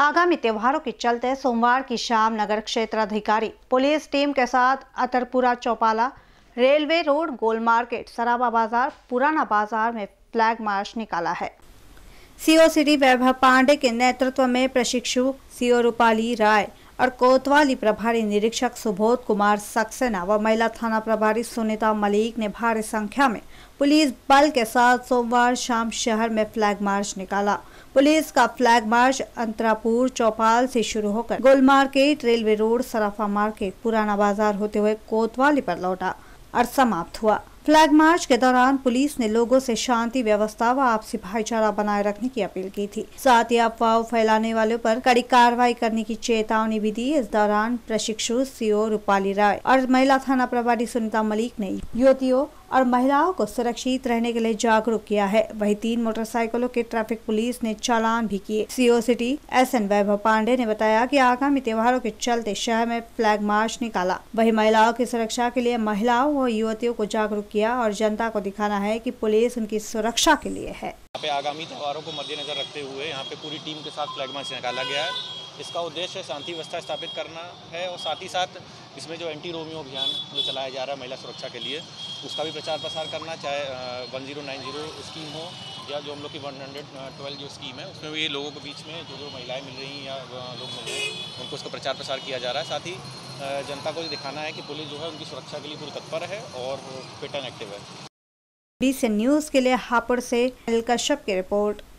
आगामी त्योहारों के चलते सोमवार की शाम नगर क्षेत्र अधिकारी पुलिस टीम के साथ Atarpura Chaupala, railway road, Gol market, Saraba बाजार, पुराना बाजार में फ्लैग मार्च निकाला है। सीओ सिटी वैभव पांडे के नेतृत्व में प्रशिक्षु सीओ रूपाली राय और कोतवाली प्रभारी निरीक्षक सुबोध कुमार सक्सेना व महिला थाना प्रभारी सुनीता मलिक ने भारी संख्या में पुलिस बल के साथ सोमवार शाम शहर में फ्लैग मार्च निकाला। पुलिस का फ्लैग मार्च अंतरापुर चौपाल से शुरू होकर Gol market, railway road, Sarafa market, पुराना बाजार होते हुए कोतवाली पर लौटा और समाप्त हुआ। फ्लैग मार्च के दौरान पुलिस ने लोगों से शांति, व्यवस्था व आपसी भाईचारा बनाए रखने की अपील की थी, साथ ही अफवाह फैलाने वालों पर कड़ी कार्रवाई करने की चेतावनी भी दी। इस दौरान प्रशिक्षु सीओ रूपाली राय और महिला थाना प्रभारी सुनीता मलिक ने युवतियों और महिलाओं को सुरक्षित रहने के लिए जागरूक किया है। वही 3 मोटरसाइकिलों के ट्रैफिक पुलिस ने चालान भी किए। CO city SN Vaibhav Pandey ने बताया कि आगामी त्योहारों के चलते शहर में फ्लैग मार्च निकाला, वही महिलाओं की सुरक्षा के लिए महिलाओं और युवतियों को जागरूक किया और जनता को दिखाना है कि पुलिस उनकी सुरक्षा के लिए है। यहाँ पे आगामी त्योहारों को मद्देनजर रखते हुए यहाँ पे पूरी टीम के साथ फ्लैग मार्च निकाला गया है। इसका उद्देश्य शांति व्यवस्था स्थापित करना है और साथ ही साथ इसमें जो एंटी रोमियो अभियान जो चलाया जा रहा है महिला सुरक्षा के लिए, उसका भी प्रचार प्रसार करना, चाहे 1090 स्कीम हो या जो हम लोग की 112 जो स्कीम है उसमें भी लोगों के बीच में जो महिलाएं मिल रही हैं या लोग मिल रहे हैं उनको उसका प्रचार प्रसार किया जा रहा है। साथ ही जनता को दिखाना है कि पुलिस जो है उनकी सुरक्षा के लिए पूरी तत्पर है और फिट एंड एक्टिव है। BCN न्यूज़ के लिए हापुड़ से अनिल कश्यप की रिपोर्ट।